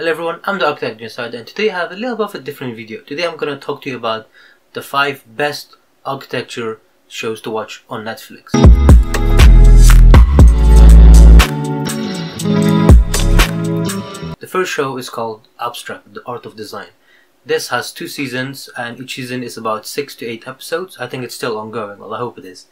Hello everyone, I'm the Architectural Insider, and today I have a little bit of a different video. Today I'm going to talk to you about the 5 best architecture shows to watch on Netflix. The first show is called Abstract: The Art of Design. This has 2 seasons, and each season is about 6 to 8 episodes. I think it's still ongoing, well I hope it is.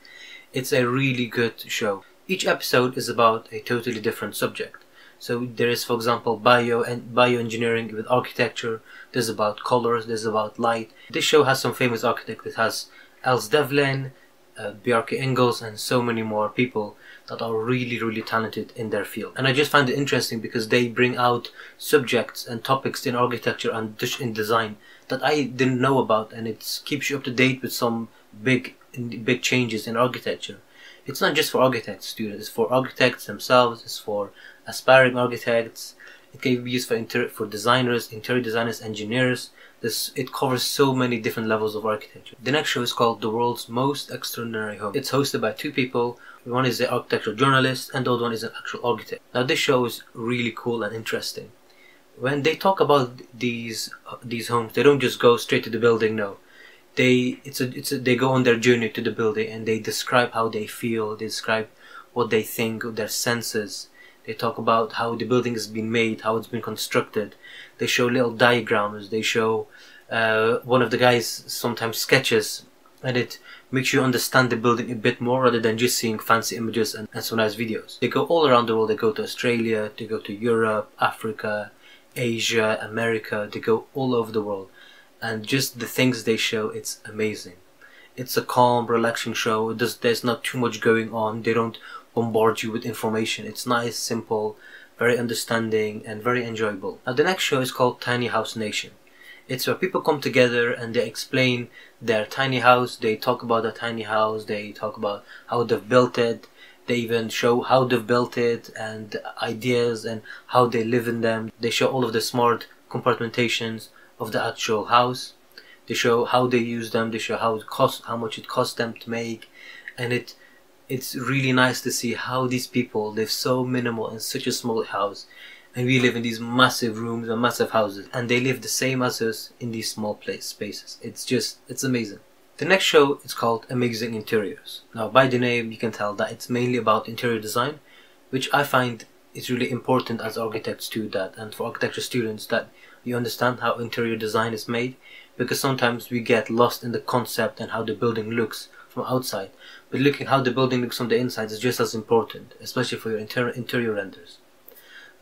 It's a really good show. Each episode is about a totally different subject. So there is, for example, bioengineering with architecture. There's about colors, there's about light. This show has some famous architects. It has Els Devlin, Bjarke Ingels, and so many more people that are really talented in their field. And I just find it interesting because they bring out subjects and topics in architecture and in design that I didn't know about, and it keeps you up to date with some big changes in architecture. It's not just for architects students, it's for architects themselves, it's for aspiring architects, it can be used for designers, interior designers, engineers. It covers so many different levels of architecture. The next show is called The World's Most Extraordinary Homes. It's hosted by 2 people. One is an architectural journalist and the other one is an actual architect. Now this show is really cool and interesting. When they talk about these homes, they don't just go straight to the building, no. They go on their journey to the building, and they describe how they feel, they describe what they think, their senses. They talk about how the building has been made, how it's been constructed. They show little diagrams, they show one of the guys sometimes sketches, and it makes you understand the building a bit more rather than just seeing fancy images and some nice videos. They go all around the world. They go to Australia, they go to Europe, Africa, Asia, America, they go all over the world. And just the things they show, it's amazing. It's a calm, relaxing show. There's not too much going on. They don't bombard you with information. It's nice, simple, very understanding, and very enjoyable. Now the next show is called Tiny House Nation. It's where people come together and they explain their tiny house. They talk about their tiny house. They talk about how they've built it. They even show how they've built it and ideas and how they live in them. They show all of the smart compartmentations of the actual house. They show how they use them, they show how much it cost them to make, and it's really nice to see how these people live so minimal in such a small house, and we live in these massive rooms and massive houses, and they live the same as us in these small spaces. It's amazing. The next show is called Amazing Interiors. Now by the name you can tell that it's mainly about interior design, which I find it's really important as architects to that, and for architecture students, that you understand how interior design is made, because sometimes we get lost in the concept and how the building looks from outside, but looking how the building looks on the inside is just as important, especially for your interior renders.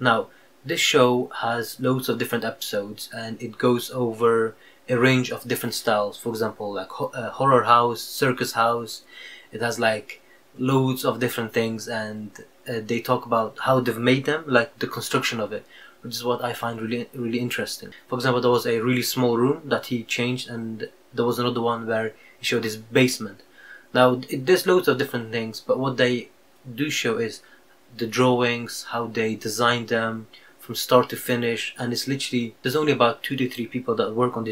Now this show has loads of different episodes, and it goes over a range of different styles, for example like horror house, circus house. It has like loads of different things, and they talk about how they've made them, like the construction of it, which is what I find really interesting. For example, there was a really small room that he changed, and there was another one where he showed his basement. Now there's loads of different things, but what they do show is the drawings, how they designed them from start to finish, and it's literally, there's only about 2 to 3 people that work on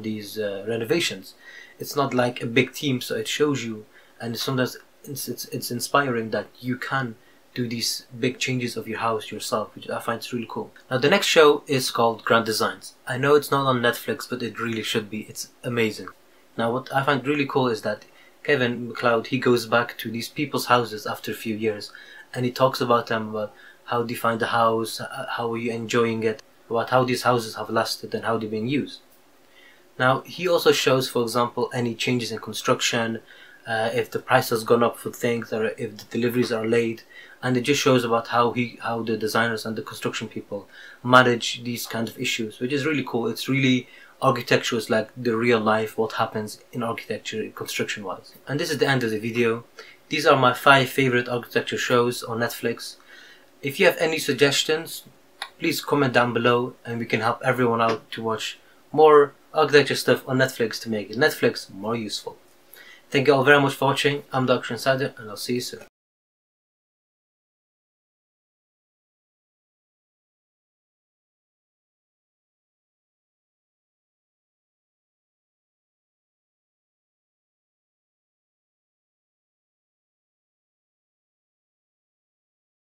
these renovations. It's not like a big team, so it shows you, and sometimes it's inspiring that you can do these big changes of your house yourself, which I find is really cool. Now the next show is called Grand Designs. I know it's not on Netflix, but it really should be. It's amazing. Now what I find really cool is that Kevin McCloud, he goes back to these people's houses after a few years, and he talks about them, about how they find the house, how are you enjoying it, about how these houses have lasted and how they're being used. Now he also shows, for example, any changes in construction, if the price has gone up for things, or if the deliveries are late, and it just shows about how the designers and the construction people manage these kind of issues, which is really cool. It's really architecture is like the real life, what happens in architecture construction wise. And this is the end of the video. These are my 5 favorite architecture shows on Netflix. If you have any suggestions, please comment down below, and we can help everyone out to watch more architecture stuff on Netflix to make Netflix more useful. Thank you all very much for watching. I'm the Architectural Insider, and I'll see you soon.